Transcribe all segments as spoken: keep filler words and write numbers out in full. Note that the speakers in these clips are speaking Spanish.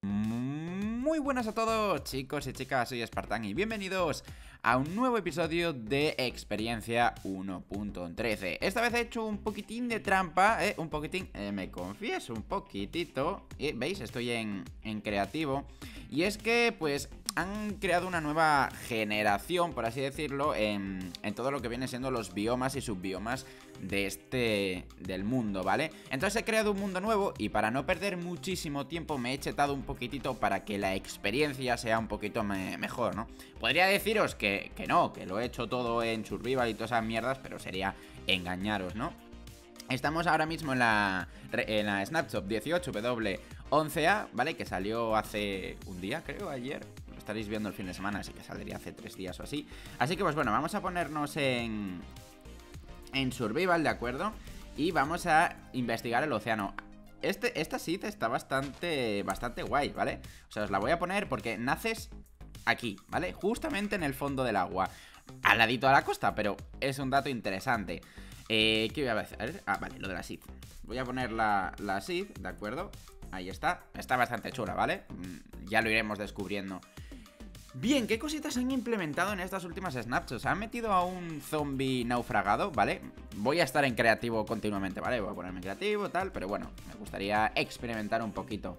Muy buenas a todos, chicos y chicas, soy Spartan y bienvenidos a un nuevo episodio de Experiencia uno punto trece. Esta vez he hecho un poquitín de trampa, eh, un poquitín, eh, me confieso, un poquitito, eh, ¿veis? Estoy en, en creativo. Y es que, pues, han creado una nueva generación, por así decirlo, en, en todo lo que viene siendo los biomas y subbiomas de este, del mundo, ¿vale? Entonces he creado un mundo nuevo y para no perder muchísimo tiempo me he chetado un poquitito para que la experiencia sea un poquito me, mejor, ¿no? Podría deciros que, que no, que lo he hecho todo en survival y todas esas mierdas, pero sería engañaros, ¿no? Estamos ahora mismo en la, en la Snapshot dieciocho W once A, ¿vale? Que salió hace un día, creo, ayer. Estaréis viendo el fin de semana, así que saldría hace tres días o así. Así que pues bueno, vamos a ponernos en en survival, ¿de acuerdo? Y vamos a investigar el océano. Este, esta seed está bastante, bastante guay, ¿vale? O sea, os la voy a poner porque naces aquí, ¿vale? Justamente en el fondo del agua, al ladito de la costa, pero es un dato interesante. Eh, ¿qué voy a hacer? Ah, vale, lo de la seed. Voy a poner la, la seed, ¿de acuerdo? Ahí está, está bastante chula, ¿vale? Ya lo iremos descubriendo. Bien, ¿qué cositas han implementado en estas últimas snapshots? Han metido a un zombie naufragado, ¿vale? Voy a estar en creativo continuamente, ¿vale? Voy a ponerme en creativo, tal, pero bueno, me gustaría experimentar un poquito.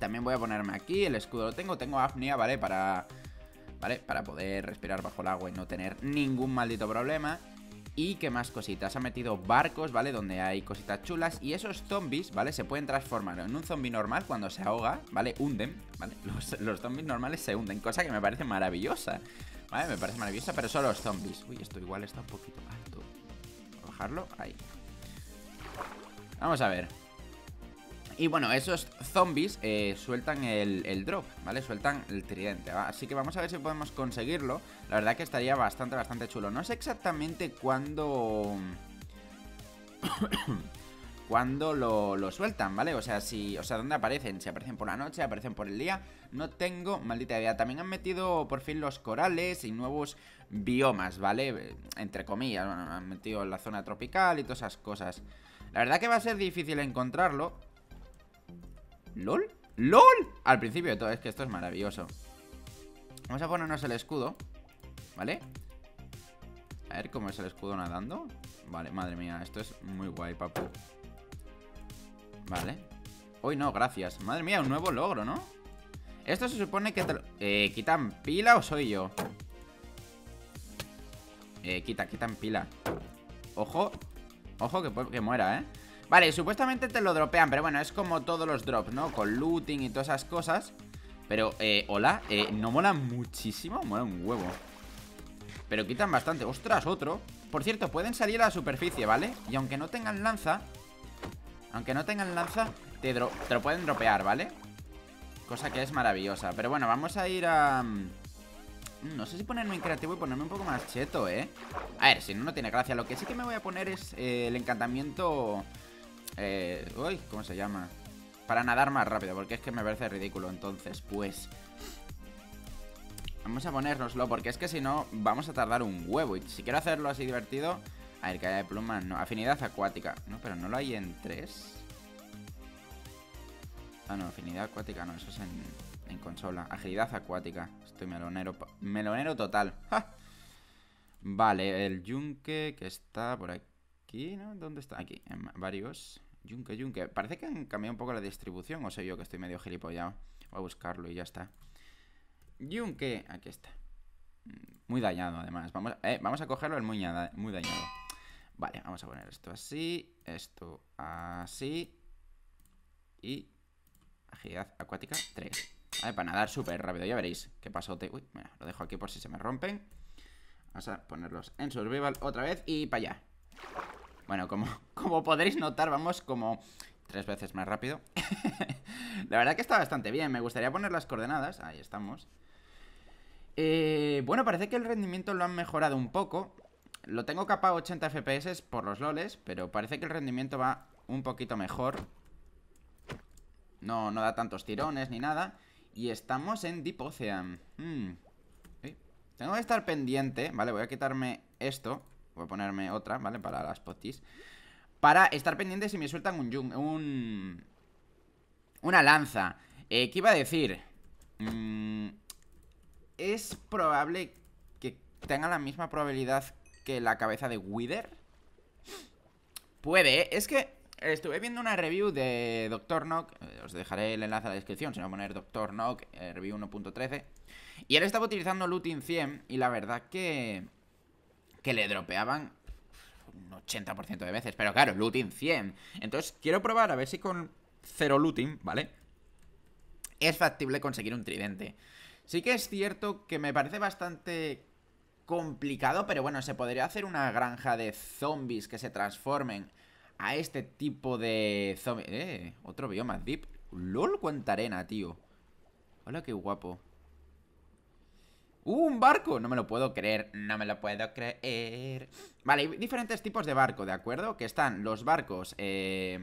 También voy a ponerme aquí, el escudo lo tengo, tengo apnea, ¿vale? Para, ¿vale? Para poder respirar bajo el agua y no tener ningún maldito problema. Y qué más cositas, ha metido barcos, ¿vale? Donde hay cositas chulas. Y esos zombies, ¿vale? Se pueden transformar en un zombie normal cuando se ahoga, ¿vale? Hunden, ¿vale? Los, los zombies normales se hunden, cosa que me parece maravillosa, ¿vale? Me parece maravillosa, pero solo los zombies. Uy, esto igual está un poquito alto. Voy a bajarlo, ahí. Vamos a ver. Y bueno, esos zombies eh, sueltan el, el drop, ¿vale? Sueltan el tridente, ¿va? Así que vamos a ver si podemos conseguirlo. La verdad que estaría bastante, bastante chulo. No sé exactamente cuándo... cuándo lo, lo sueltan, ¿vale? O sea, si, o sea, ¿dónde aparecen? Si aparecen por la noche, aparecen por el día. No tengo maldita idea. También han metido por fin los corales y nuevos biomas, ¿vale? Entre comillas, bueno, han metido la zona tropical y todas esas cosas. La verdad que va a ser difícil encontrarlo. ¿LOL? ¡LOL! Al principio de todo, es que esto es maravilloso. Vamos a ponernos el escudo, ¿vale? A ver cómo es el escudo nadando. Vale, madre mía, esto es muy guay, papu. Vale. Uy, no, gracias. Madre mía, un nuevo logro, ¿no? Esto se supone que te lo... Eh, ¿quitan pila o soy yo? Eh, quita, quitan pila. Ojo. Ojo que, que muera, ¿eh? Vale, supuestamente te lo dropean, pero bueno, es como todos los drops, ¿no? Con looting y todas esas cosas. Pero, eh, hola, eh, ¿no mola muchísimo? Mola un huevo. Pero quitan bastante. ¡Ostras, otro! Por cierto, pueden salir a la superficie, ¿vale? Y aunque no tengan lanza, aunque no tengan lanza, te, dro te lo pueden dropear, ¿vale? Cosa que es maravillosa. Pero bueno, vamos a ir a... No sé si ponerme en creativo y ponerme un poco más cheto, ¿eh? A ver, si no, no tiene gracia. Lo que sí que me voy a poner es eh, el encantamiento... Eh, uy, ¿cómo se llama? Para nadar más rápido, porque es que me parece ridículo. Entonces, pues vamos a ponérnoslo, porque es que si no, vamos a tardar un huevo. Y si quiero hacerlo así divertido... A ver, caída de plumas, no, afinidad acuática. No, pero no lo hay en tres. Ah, no, afinidad acuática no, eso es en, en consola. Agilidad acuática, estoy melonero. Melonero total, ¡ja! Vale, el yunque que está por aquí, ¿no? ¿Dónde está? Aquí, en varios. Yunque, yunque. Parece que han cambiado un poco la distribución, o soy yo que estoy medio gilipollado. Voy a buscarlo y ya está. Yunque, aquí está. Muy dañado, además. Vamos a, eh, vamos a cogerlo, el muy, muy dañado. Vale, vamos a poner esto así, esto así. Y agilidad acuática tres. Vale, para nadar súper rápido, ya veréis qué pasote. Uy, mira, lo dejo aquí por si se me rompen. Vamos a ponerlos en survival otra vez y para allá. Bueno, como, como podréis notar, vamos como tres veces más rápido. La verdad que está bastante bien. Me gustaría poner las coordenadas. Ahí estamos. Eh, bueno, parece que el rendimiento lo han mejorado un poco. Lo tengo capa ochenta F P S por los loles, pero parece que el rendimiento va un poquito mejor. No, no da tantos tirones ni nada. Y estamos en Deep Ocean. Hmm. ¿Sí? Tengo que estar pendiente. Vale, voy a quitarme esto. Voy a ponerme otra, ¿vale? Para las potis. Para estar pendiente si me sueltan un jung, un... una lanza. eh, ¿Qué iba a decir? Mm, es probable que tenga la misma probabilidad que la cabeza de Wither. Puede, ¿eh? Es que estuve viendo una review de doctor Knock. Os dejaré el enlace a la descripción. Se va a poner doctor Knock, eh, review uno punto trece. Y él estaba utilizando Looting cien. Y la verdad que... que le dropeaban un ochenta por ciento de veces. Pero claro, Looting cien. Entonces quiero probar a ver si con cero Looting, ¿vale? Es factible conseguir un tridente. Sí que es cierto que me parece bastante... complicado, pero bueno, se podría hacer una granja de zombies que se transformen a este tipo de zombies. Eh, otro bioma, Deep. LOL, cuánta arena, tío. Hola, qué guapo. ¡Uh, un barco! No me lo puedo creer, no me lo puedo creer. Vale, hay diferentes tipos de barco, ¿de acuerdo? Que están los barcos eh,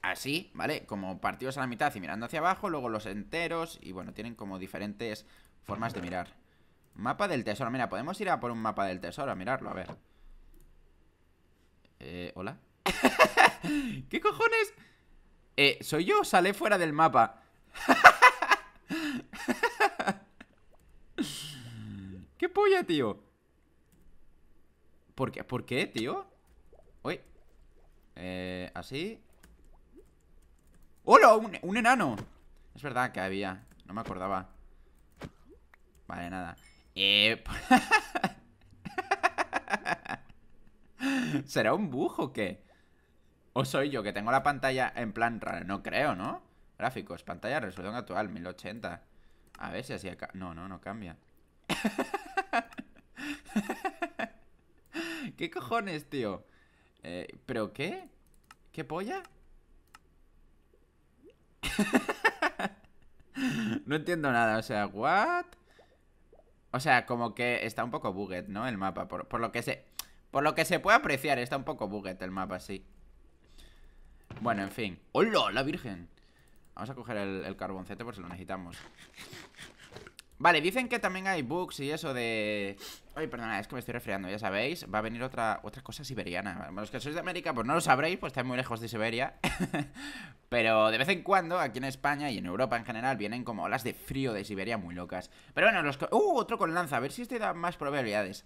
así, ¿vale? Como partidos a la mitad y mirando hacia abajo, luego los enteros y bueno, tienen como diferentes formas de mirar. Mapa del tesoro, mira, podemos ir a por un mapa del tesoro, a mirarlo, a ver. Eh, hola. ¿Qué cojones? Eh, ¿soy yo? Salí fuera del mapa. ¿Qué polla, tío? ¿Por qué? ¿Por qué, tío? Uy. Eh, así. ¡Hola! Un, un enano. Es verdad que había, no me acordaba. Vale, nada. Eh... ¿Será un bug o qué? ¿O soy yo que tengo la pantalla en plan raro? No creo, ¿no? Gráficos, pantalla, resolución actual, mil ochenta. A ver si así acá... No, no, no cambia. ¿Qué cojones, tío? Eh, ¿pero qué? ¿Qué polla? No entiendo nada, o sea, ¿what? O sea, como que está un poco bugged, ¿no? El mapa, por, por lo que se... Por lo que se puede apreciar, está un poco bugged el mapa, sí. Bueno, en fin. ¡Hola, la virgen! Vamos a coger el, el carboncete por si lo necesitamos. Vale, dicen que también hay bugs y eso de... Ay, perdona, es que me estoy resfriando, ya sabéis. Va a venir otra, otra cosa siberiana. Los que sois de América, pues no lo sabréis, pues estáis muy lejos de Siberia. Pero de vez en cuando, aquí en España y en Europa en general, vienen como olas de frío de Siberia muy locas. Pero bueno, los... ¡Uh! Otro con lanza, a ver si este da más probabilidades.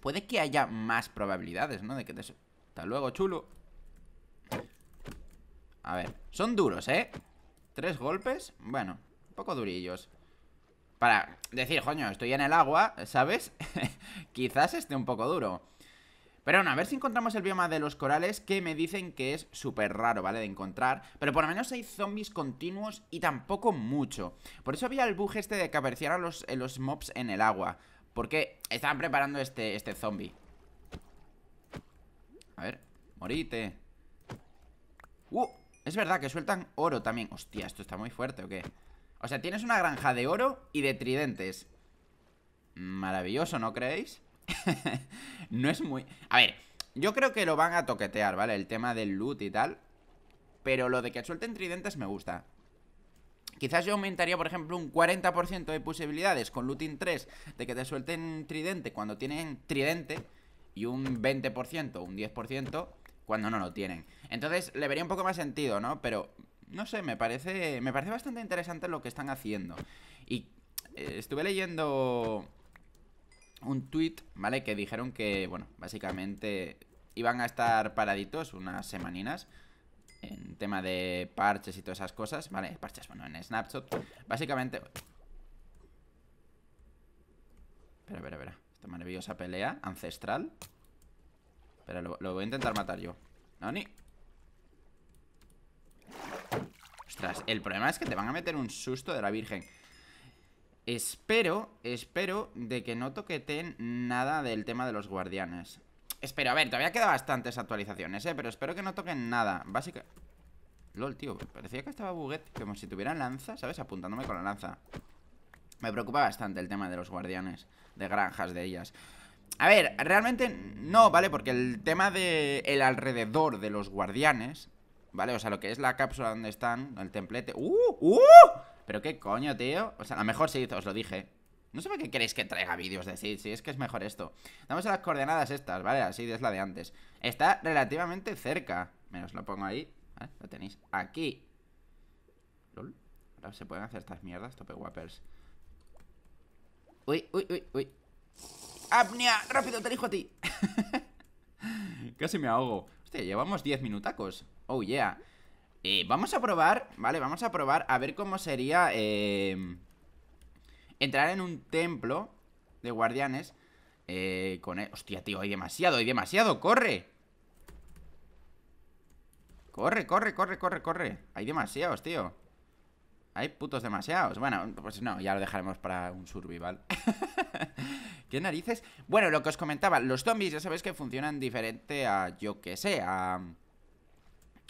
Puede que haya más probabilidades, ¿no? De que te... Hasta luego, chulo. A ver, son duros, ¿eh? Tres golpes, bueno, un poco durillos. Para decir, coño, estoy en el agua, ¿sabes? Quizás esté un poco duro. Pero bueno, a ver si encontramos el bioma de los corales, que me dicen que es súper raro, ¿vale? De encontrar. Pero por lo menos hay zombies continuos y tampoco mucho. Por eso había el bug este de que aparecieran los, los mobs en el agua. Porque estaban preparando este, este zombie. A ver, morite. Uh, es verdad que sueltan oro también. Hostia, ¿esto está muy fuerte o qué? O sea, tienes una granja de oro y de tridentes. Maravilloso, ¿no creéis? No es muy... A ver, yo creo que lo van a toquetear, ¿vale? El tema del loot y tal. Pero lo de que suelten tridentes me gusta. Quizás yo aumentaría, por ejemplo, un cuarenta por ciento de posibilidades con Looting tres de que te suelten tridente cuando tienen tridente. Y un veinte por ciento, un diez por ciento cuando no lo tienen. Entonces le vería un poco más sentido, ¿no? Pero... no sé, me parece me parece bastante interesante lo que están haciendo. Y eh, estuve leyendo un tweet, ¿vale? Que dijeron que, bueno, básicamente iban a estar paraditos unas semaninas en tema de parches y todas esas cosas, ¿vale? Parches, bueno, en Snapshot. Básicamente... Espera, espera, espera. Esta maravillosa pelea ancestral. Espera, lo, lo voy a intentar matar yo. No, ni... Ostras, el problema es que te van a meter un susto de la virgen. Espero, espero de que no toqueten nada del tema de los guardianes. Espero, a ver, todavía quedan bastantes actualizaciones, eh, pero espero que no toquen nada. Básica... LOL, tío, parecía que estaba buguet, como si tuviera lanza, ¿sabes? Apuntándome con la lanza. Me preocupa bastante el tema de los guardianes, de granjas de ellas. A ver, realmente no, ¿vale? Porque el tema de el alrededor de los guardianes... Vale, o sea, lo que es la cápsula donde están, el templete. ¡Uh! ¡Uh! ¿Pero qué coño, tío? O sea, a lo mejor sí, os lo dije. No sé por qué queréis que traiga vídeos de sí, sí, es que es mejor esto. Damos a las coordenadas estas, ¿vale? Así es la de antes. Está relativamente cerca. Me os lo pongo ahí, ¿vale? Lo tenéis aquí. Lol. Ahora se pueden hacer estas mierdas, tope guapers. Uy, uy, uy, uy. ¡Apnea! ¡Rápido, te elijo a ti! Casi me ahogo. Hostia, llevamos diez minutacos. Oh, yeah. Eh, vamos a probar, ¿vale? Vamos a probar a ver cómo sería eh, entrar en un templo de guardianes eh, con el... Hostia, tío, hay demasiado, hay demasiado. ¡Corre! Corre, corre, corre, corre, corre. Hay demasiados, tío. Hay putos demasiados. Bueno, pues no, ya lo dejaremos para un survival. ¿Qué narices? Bueno, lo que os comentaba, los zombies ya sabéis que funcionan diferente a, yo que sé, a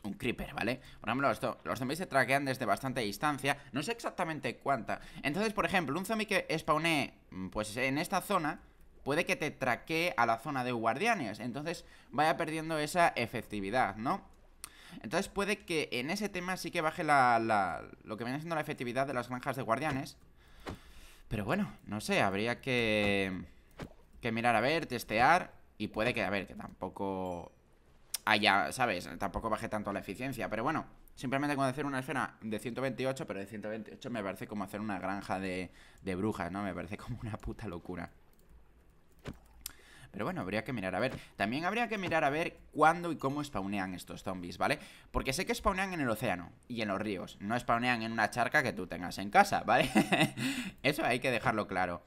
un creeper, ¿vale? Por ejemplo, esto, los zombies se traquean desde bastante distancia. No sé exactamente cuánta. Entonces, por ejemplo, un zombie que spawnee pues en esta zona, puede que te traquee a la zona de guardianes. Entonces vaya perdiendo esa efectividad, ¿no? Entonces puede que en ese tema sí que baje la, la, lo que viene siendo la efectividad de las granjas de guardianes. Pero bueno, no sé, habría que, que mirar a ver, testear. Y puede que, a ver, que tampoco haya, ¿sabes? Tampoco baje tanto la eficiencia, pero bueno. Simplemente con hacer una esfera de ciento veintiocho, pero de ciento veintiocho me parece como hacer una granja de, de brujas, ¿no? Me parece como una puta locura. Pero bueno, habría que mirar a ver. También habría que mirar a ver cuándo y cómo spawnean estos zombies, ¿vale? Porque sé que spawnean en el océano y en los ríos. No spawnean en una charca que tú tengas en casa, ¿vale? Eso hay que dejarlo claro.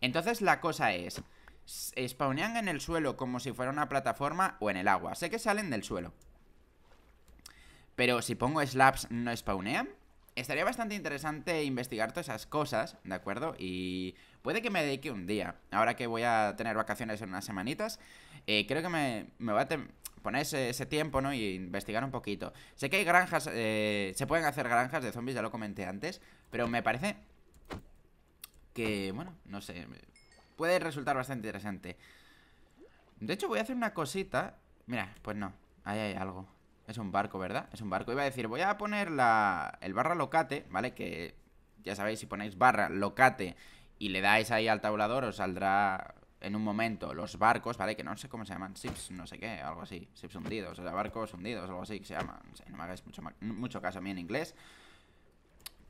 Entonces la cosa es, spawnean en el suelo como si fuera una plataforma o en el agua. Sé que salen del suelo. Pero si pongo slabs, ¿no spawnean? Estaría bastante interesante investigar todas esas cosas, ¿de acuerdo? Y puede que me dedique un día. Ahora que voy a tener vacaciones en unas semanitas, eh, creo que me, me va a poner ese, ese tiempo, ¿no? Y investigar un poquito. Sé que hay granjas, eh, se pueden hacer granjas de zombies, ya lo comenté antes. Pero me parece que, bueno, no sé, puede resultar bastante interesante. De hecho voy a hacer una cosita. Mira, pues no, ahí hay algo. Es un barco, ¿verdad? Es un barco. Iba a decir, voy a poner la, el barra locate, ¿vale? Que ya sabéis, si ponéis barra locate y le dais ahí al tabulador, os saldrá en un momento los barcos, ¿vale? Que no sé cómo se llaman, ships, no sé qué, algo así. Ships hundidos, o sea, barcos hundidos, algo así que se llaman. No sé, no me hagáis mucho, mucho caso a mí en inglés.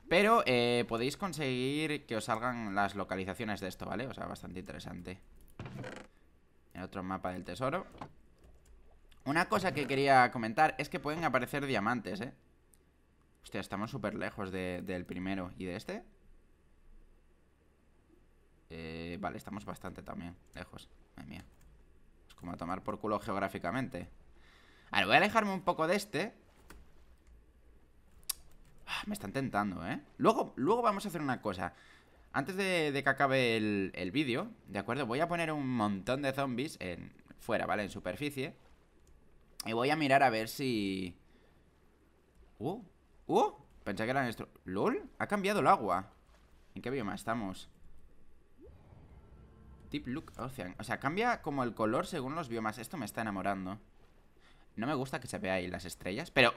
Pero eh, podéis conseguir que os salgan las localizaciones de esto, ¿vale? O sea, bastante interesante. El otro mapa del tesoro. Una cosa que quería comentar es que pueden aparecer diamantes, ¿eh? Hostia, estamos súper lejos de, del primero. ¿Y de este? Eh, vale, estamos bastante también lejos. Madre mía. Es como a tomar por culo geográficamente. Ahora, voy a alejarme un poco de este. Ah, me están tentando, ¿eh? Luego, luego vamos a hacer una cosa. Antes de, de que acabe el, el vídeo, ¿de acuerdo? Voy a poner un montón de zombies en, fuera, ¿vale? En superficie. Y voy a mirar a ver si... ¡Uh! ¡Uh! Pensé que eran estos... ¡Lol! Ha cambiado el agua. ¿En qué bioma estamos? Deep Look Ocean. O sea, cambia como el color según los biomas. Esto me está enamorando. No me gusta que se vea ahí las estrellas, pero...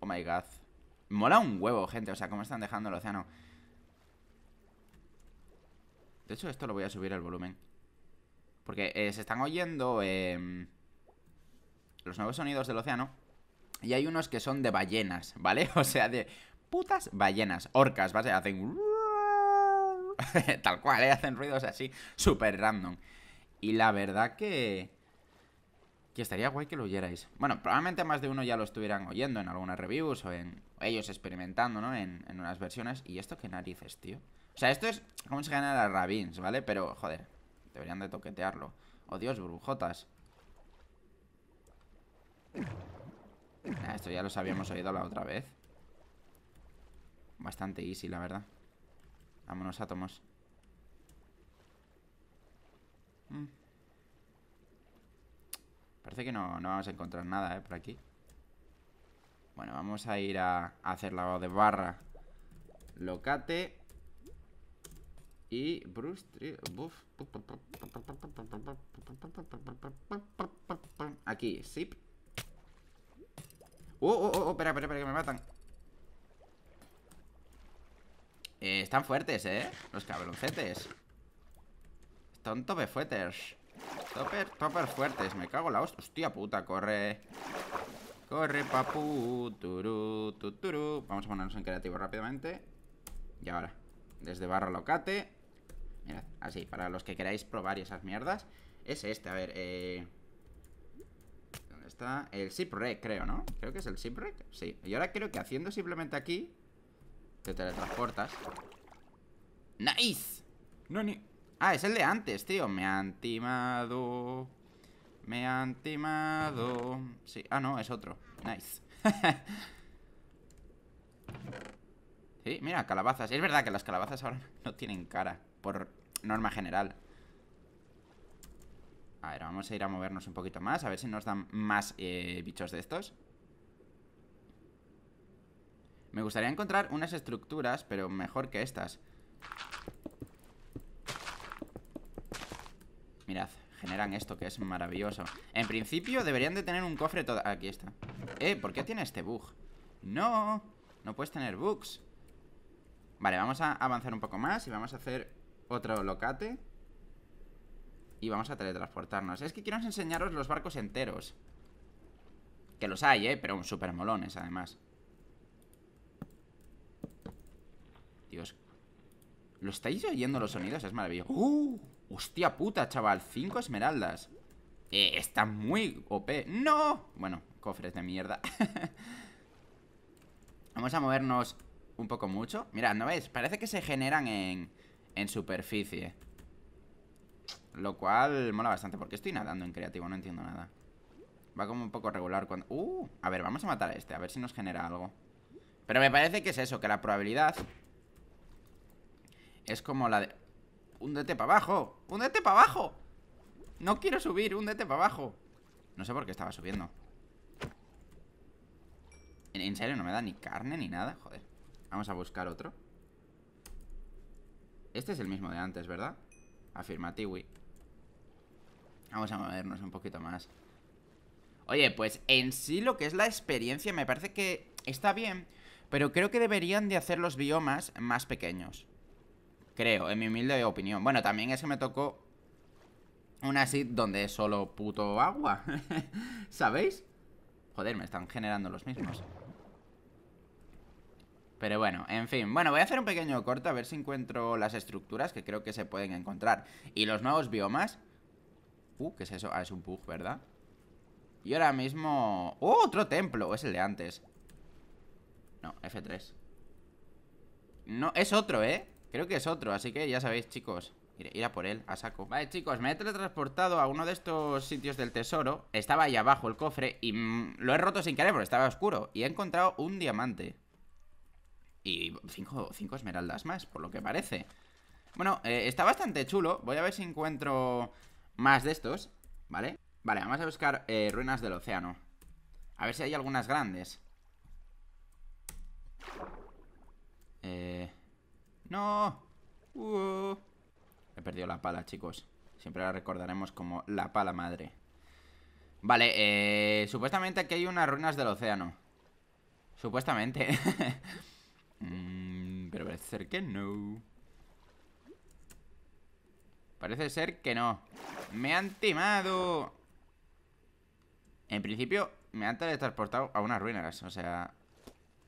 ¡Oh, my God! Mola un huevo, gente. O sea, cómo están dejando el océano. De hecho, esto lo voy a subir el volumen. Porque eh, se están oyendo... Eh... los nuevos sonidos del océano. Y hay unos que son de ballenas, ¿vale? O sea, de putas ballenas. Orcas, ¿vale? Hacen... tal cual, ¿eh? Hacen ruidos así súper random. Y la verdad que... que estaría guay que lo oyerais. Bueno, probablemente más de uno ya lo estuvieran oyendo en algunas reviews o en... ellos experimentando, ¿no? En, en unas versiones. ¿Y esto qué narices, tío? O sea, esto es como se ganan las rabins, ¿vale? Pero, joder, deberían de toquetearlo. Oh, Dios, burbujotas. Ah, esto ya los habíamos oído la otra vez. Bastante easy, la verdad. Vámonos, átomos. mm. Parece que no, no vamos a encontrar nada, eh, por aquí. Bueno, vamos a ir a, a hacer la de barra locate. Y Bruce... aquí, zip. Oh, oh, oh, espera, espera, espera, que me matan. eh, Están fuertes, eh, los cabroncetes. Son tope fuertes. Topper, topper fuertes. Me cago en la hostia. Hostia puta, corre. Corre, papu. Turu, tuturu. Vamos a ponernos en creativo rápidamente. Y ahora, desde barra locate. Mirad, así, para los que queráis probar y esas mierdas. Es este, a ver, eh... ¿dónde está? El shipwreck, creo, ¿no? Creo que es el shipwreck, sí. Y ahora creo que haciendo simplemente aquí te teletransportas. ¡Nice! No, ni... Ah, es el de antes, tío. Me han timado. Me han timado. Sí, ah, no, es otro. Nice. Sí, mira, calabazas. Es verdad que las calabazas ahora no tienen cara, por norma general. A ver, vamos a ir a movernos un poquito más. A ver si nos dan más eh, bichos de estos. Me gustaría encontrar unas estructuras, pero mejor que estas. Mirad, generan esto que es maravilloso. En principio deberían de tener un cofre todo... Aquí está. Eh, ¿por qué tiene este bug? No, no puedes tener bugs. Vale, vamos a avanzar un poco más y vamos a hacer otro locate. Y vamos a teletransportarnos. Es que quiero enseñaros los barcos enteros. Que los hay, eh, pero súper molones además. Dios. ¿Lo estáis oyendo los sonidos? Es maravilloso. ¡Uh! Hostia puta, chaval. Cinco esmeraldas. Eh, está muy O P. ¡No! Bueno, cofres de mierda. Vamos a movernos un poco mucho. Mirad, ¿no veis? Parece que se generan en, en superficie. Lo cual mola bastante. ¿Por qué estoy nadando en creativo? No entiendo nada. Va como un poco regular cuando... ¡Uh! A ver, vamos a matar a este. A ver si nos genera algo. Pero me parece que es eso, que la probabilidad es como la de... ¡Húndete para abajo! ¡Húndete para abajo! No quiero subir, húndete para abajo. No sé por qué estaba subiendo. En serio, no me da ni carne ni nada. Joder. Vamos a buscar otro. Este es el mismo de antes, ¿verdad? Afirmatiwi. Vamos a movernos un poquito más. Oye, pues en sí lo que es la experiencia me parece que está bien, pero creo que deberían de hacer los biomas más pequeños. Creo, en mi humilde opinión. Bueno, también es que me tocó una seed donde es solo puto agua. ¿Sabéis? Joder, me están generando los mismos. Pero bueno, en fin. Bueno, voy a hacer un pequeño corte a ver si encuentro las estructuras que creo que se pueden encontrar. Y los nuevos biomas. Uh, ¿qué es eso? Ah, es un bug, ¿verdad? Y ahora mismo... ¡Oh, otro templo! Es el de antes. No, F tres. No, es otro, ¿eh? Creo que es otro, así que ya sabéis, chicos. Ir a por él, a saco. Vale, chicos, me he teletransportado a uno de estos sitios del tesoro. Estaba ahí abajo el cofre y mmm, lo he roto sin querer porque estaba oscuro. Y he encontrado un diamante. Y cinco, cinco esmeraldas más, por lo que parece. Bueno, eh, está bastante chulo. Voy a ver si encuentro más de estos, ¿vale? Vale, vamos a buscar eh, ruinas del océano. A ver si hay algunas grandes. Eh... ¡No! Uh. He perdido la pala, chicos. Siempre la recordaremos como la pala madre. Vale, eh... supuestamente aquí hay unas ruinas del océano. Supuestamente. Mm, pero parece ser que no. Parece ser que no. Me han timado. En principio me han teletransportado a unas ruinas, o sea,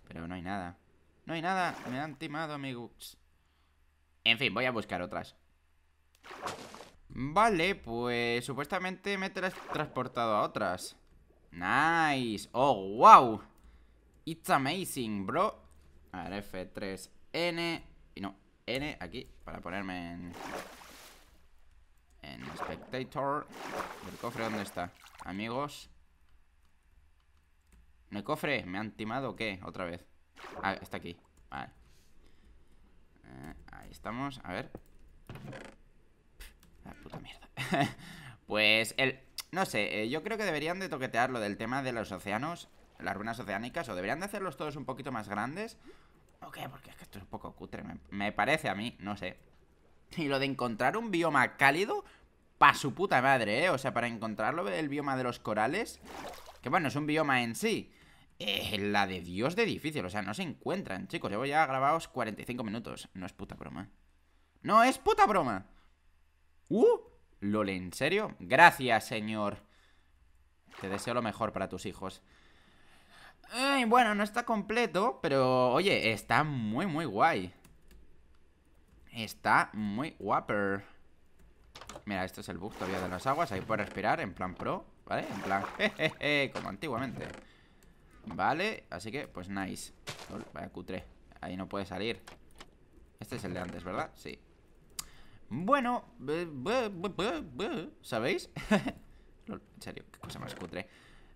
pero no hay nada. No hay nada, me han timado, amigos. En fin, voy a buscar otras. Vale, pues supuestamente me he teletransportado a otras. Nice. Oh, wow. It's amazing, bro. A ver, F tres, N. Y no, N aquí, para ponerme en... en Spectator. ¿El cofre dónde está? Amigos. ¿No hay cofre? ¿Me han timado o qué? Otra vez. Ah, está aquí. Vale. Eh, ahí estamos. A ver. La puta mierda. Pues el... no sé, eh, yo creo que deberían de toquetear lo del tema de los océanos. Las ruinas oceánicas, o deberían de hacerlos todos un poquito más grandes. Ok, porque es que esto es un poco cutre, me, me parece a mí, no sé. Y lo de encontrar un bioma cálido, pa' su puta madre, eh. O sea, para encontrarlo, el bioma de los corales, que bueno, es un bioma en sí, eh, la de Dios de difícil. O sea, no se encuentran, chicos. Llevo ya grabados cuarenta y cinco minutos. No es puta broma. No es puta broma. ¡Uh! Lol, ¿en serio? Gracias, señor. Te deseo lo mejor para tus hijos. Ay, bueno, no está completo, pero, oye, está muy, muy guay. Está muy guaper. Mira, esto es el bug todavía de las aguas. Ahí puedes respirar en plan pro, ¿vale? En plan, jejeje, como antiguamente. Vale, así que, pues nice. Lol, vaya cutre. Ahí no puede salir. Este es el de antes, ¿verdad? Sí. Bueno, ¿sabéis? Lol, en serio, qué cosa más cutre.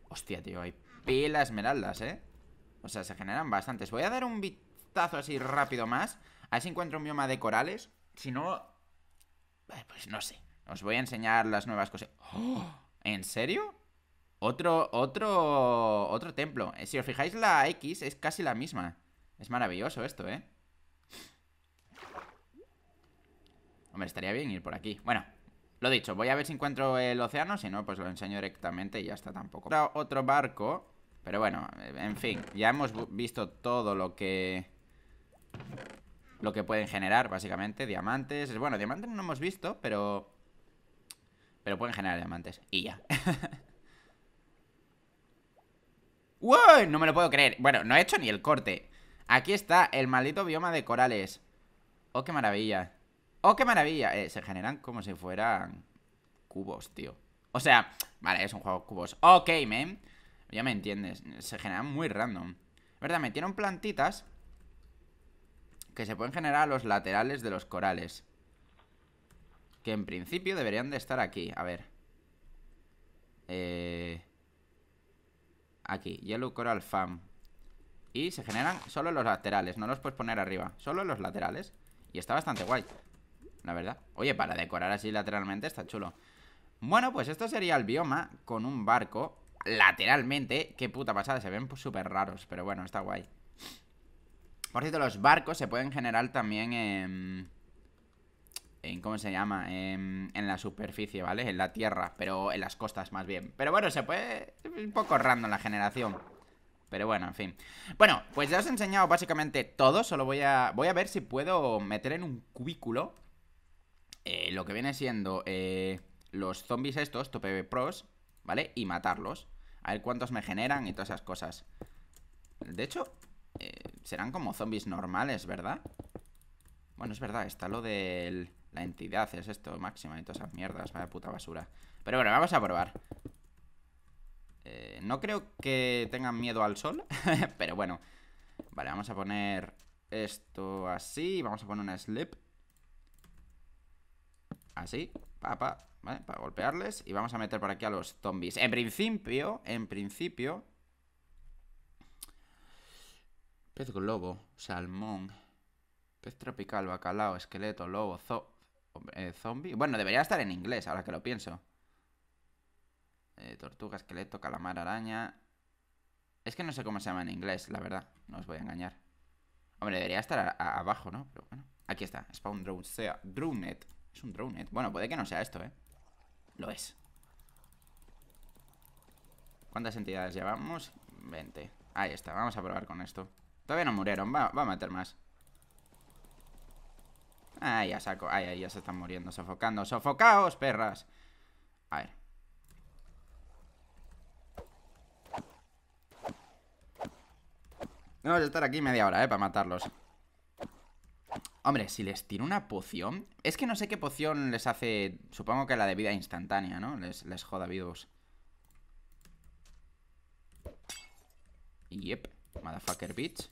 Hostia, tío, hay pila esmeraldas, ¿eh? O sea, se generan bastantes. Voy a dar un vistazo así rápido más. A ver si encuentro un bioma de corales. Si no, pues no sé. Os voy a enseñar las nuevas cosas. ¡Oh! ¿En serio? Otro, otro, otro templo. Si os fijáis, la X es casi la misma. Es maravilloso esto, ¿eh? Hombre, estaría bien ir por aquí. Bueno, lo dicho, voy a ver si encuentro el océano. Si no, pues lo enseño directamente y ya está tampoco. Otro barco. Pero bueno, en fin, ya hemos visto todo lo que... Lo que pueden generar, básicamente. Diamantes, bueno, diamantes no hemos visto, pero... Pero pueden generar diamantes, y ya. ¡Wow! No me lo puedo creer. Bueno, no he hecho ni el corte. Aquí está el maldito bioma de corales. ¡Oh, qué maravilla! ¡Oh, qué maravilla! Eh, se generan como si fueran cubos, tío. O sea, vale, es un juego de cubos. Ok, man, ya me entiendes. Se generan muy random, ¿verdad? Metieron plantitas que se pueden generar a los laterales de los corales, que en principio deberían de estar aquí. A ver, eh... aquí, Yellow Coral Farm. Y se generan solo los laterales. No los puedes poner arriba, solo los laterales. Y está bastante guay, la verdad. Oye, para decorar así lateralmente está chulo. Bueno, pues esto sería el bioma con un barco lateralmente. Qué puta pasada, se ven súper raros, pero bueno, está guay. Por cierto, los barcos se pueden generar también en, en ¿cómo se llama? En, en la superficie, ¿vale? En la tierra, pero en las costas más bien. Pero bueno, se puede... un poco random la generación. Pero bueno, en fin. Bueno, pues ya os he enseñado básicamente todo. Solo voy a... voy a ver si puedo meter en un cubículo eh, lo que viene siendo eh, los zombies estos, Tope Pros, ¿vale? Y matarlos. A ver cuántos me generan y todas esas cosas. De hecho... Eh, serán como zombies normales, ¿verdad? Bueno, es verdad, está lo de la entidad, es esto, máxima y todas esas mierdas, vaya puta basura. Pero bueno, vamos a probar. eh, No creo que tengan miedo al sol. Pero bueno. Vale, vamos a poner esto así, vamos a poner un slip así, pa, pa, ¿vale? Para golpearles. Y vamos a meter por aquí a los zombies. En principio, en principio pez globo, salmón, pez tropical, bacalao, esqueleto, lobo, zo eh, zombie. Bueno, debería estar en inglés, ahora que lo pienso. eh, Tortuga, esqueleto, calamar, araña. Es que no sé cómo se llama en inglés, la verdad, no os voy a engañar. Hombre, debería estar abajo, ¿no? Pero bueno, aquí está, spawn drone, sea, dronet. Es un dronet, bueno, puede que no sea esto, ¿eh? Lo es. ¿Cuántas entidades llevamos? veinte, ahí está, vamos a probar con esto. Todavía no murieron, va, va a meter más. Ah, ya saco, ay, ay, ya se están muriendo, sofocando. ¡Sofocaos, perras! A ver. Vamos a estar aquí media hora, eh, para matarlos. Hombre, si les tiro una poción. Es que no sé qué poción les hace. Supongo que la de vida instantánea, ¿no? Les, les joda vivos. Yep, motherfucker bitch.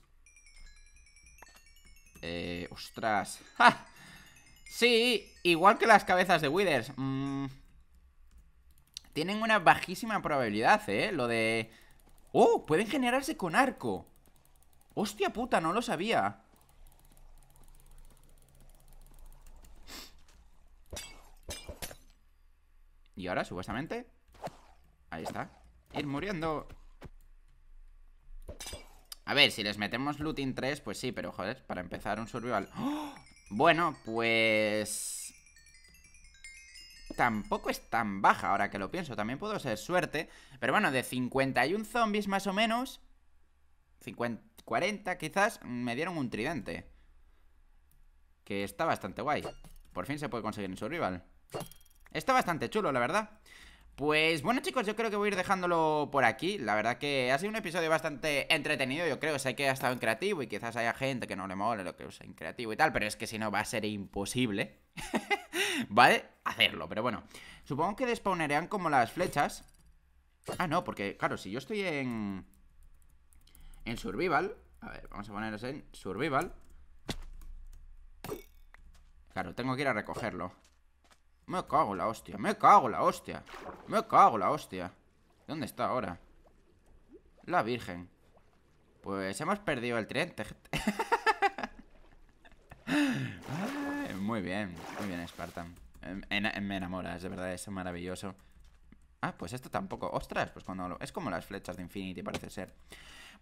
Eh, ostras. ¡Ja! Sí, igual que las cabezas de Withers. mm. Tienen una bajísima probabilidad, eh. Lo de... Oh, pueden generarse con arco. Hostia puta, no lo sabía. Y ahora, supuestamente, ahí está, ir muriendo. A ver, si les metemos looting tres, pues sí, pero joder, para empezar un survival. ¡Oh! Bueno, pues... tampoco es tan baja ahora que lo pienso. También puedo ser suerte. Pero bueno, de cincuenta y uno zombies más o menos, cincuenta, cuarenta quizás, me dieron un tridente, que está bastante guay. Por fin se puede conseguir un survival. Está bastante chulo, la verdad. Pues bueno, chicos, yo creo que voy a ir dejándolo por aquí. La verdad que ha sido un episodio bastante entretenido, yo creo. O sea, que ha estado en creativo y quizás haya gente que no le mole lo que usa en creativo y tal, pero es que si no va a ser imposible ¿vale? Hacerlo, pero bueno. Supongo que despawnearán como las flechas. Ah, no, porque claro, si yo estoy en... en survival. A ver, vamos a ponernos en survival. Claro, tengo que ir a recogerlo. Me cago en la hostia, me cago en la hostia. Me cago en la hostia. ¿Dónde está ahora? La virgen. Pues hemos perdido el tren. Muy bien, muy bien, Spartan. Me enamoras, de verdad, es maravilloso. Ah, pues esto tampoco. Ostras, pues cuando lo... es como las flechas de Infinity, parece ser.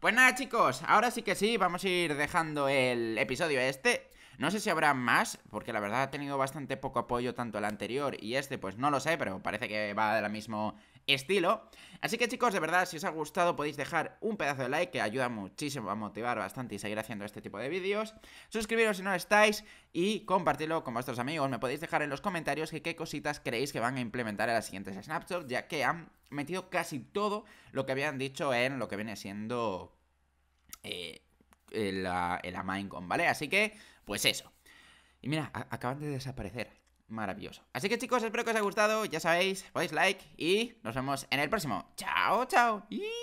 Pues nada, chicos, ahora sí que sí, vamos a ir dejando el episodio este. No sé si habrá más, porque la verdad ha tenido bastante poco apoyo tanto el anterior y este, pues no lo sé, pero parece que va del mismo estilo. Así que chicos, de verdad, si os ha gustado podéis dejar un pedazo de like, que ayuda muchísimo a motivar bastante y seguir haciendo este tipo de vídeos. Suscribiros si no estáis y compartirlo con vuestros amigos. Me podéis dejar en los comentarios que qué cositas creéis que van a implementar en las siguientes snapshots, ya que han metido casi todo lo que habían dicho en lo que viene siendo... Eh, en la, en la Minecon, ¿vale? Así que, pues eso. Y mira, a, acaban de desaparecer. Maravilloso. Así que chicos, espero que os haya gustado. Ya sabéis, podéis like y nos vemos en el próximo. Chao, chao. Y...